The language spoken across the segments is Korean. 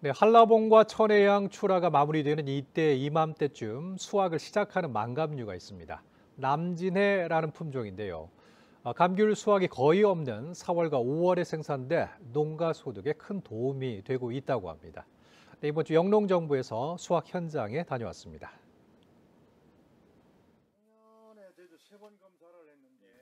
네, 한라봉과 천혜향 출하가 마무리되는 이때 이맘때쯤 수확을 시작하는 망감류가 있습니다. 남진해라는 품종인데요. 감귤 수확이 거의 없는 4월과 5월에 생산돼 농가 소득에 큰 도움이 되고 있다고 합니다. 네, 이번 주 영농정부에서 수확 현장에 다녀왔습니다.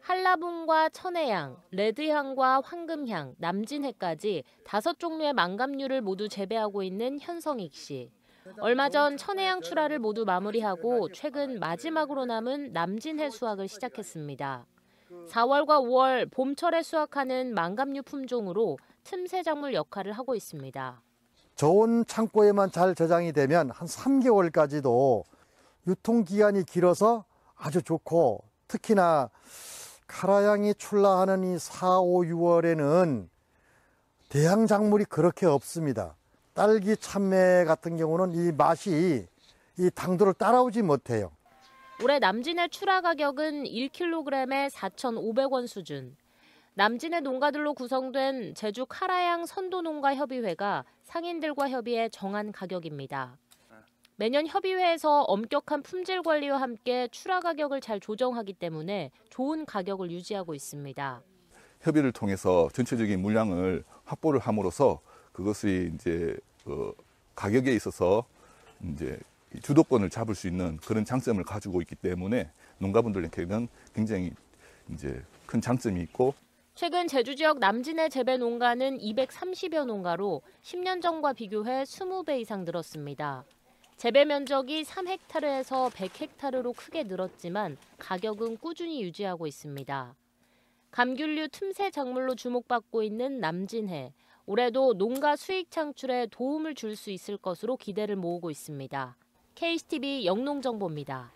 한라봉과 천혜향, 레드향과 황금향, 남진해까지 5종류의 망감류를 모두 재배하고 있는 현성익 씨. 얼마 전 천혜향 출하를 모두 마무리하고 최근 마지막으로 남은 남진해 수확을 시작했습니다. 4월과 5월 봄철에 수확하는 망감류 품종으로 틈새 작물 역할을 하고 있습니다. 저온 창고에만 잘 저장이 되면 한 3개월까지도 유통기한이 길어서 아주 좋고, 특히나 카라향이 출하하는 이 4, 5, 6월에는 대향 작물이 그렇게 없습니다. 딸기, 참외 같은 경우는 이 맛이 이 당도를 따라오지 못해요. 올해 남진해 출하 가격은 1kg에 4,500원 수준. 남진해 농가들로 구성된 제주 카라향 선도농가협의회가 상인들과 협의해 정한 가격입니다. 매년 협의회에서 엄격한 품질 관리와 함께 출하 가격을 잘 조정하기 때문에 좋은 가격을 유지하고 있습니다. 협의를 통해서 전체적인 물량을 확보를 함으로써 그것이 이제 가격에 있어서 이제 주도권을 잡을 수 있는 그런 장점을 가지고 있기 때문에 농가분들에게는 굉장히 이제 큰 장점이 있고. 최근 제주 지역 남진해 재배 농가는 230여 농가로 10년 전과 비교해 20배 이상 늘었습니다. 재배 면적이 3헥타르에서 100헥타르로 크게 늘었지만 가격은 꾸준히 유지하고 있습니다. 감귤류 틈새 작물로 주목받고 있는 남진해. 올해도 농가 수익 창출에 도움을 줄 수 있을 것으로 기대를 모으고 있습니다. KCTV 영농정보입니다.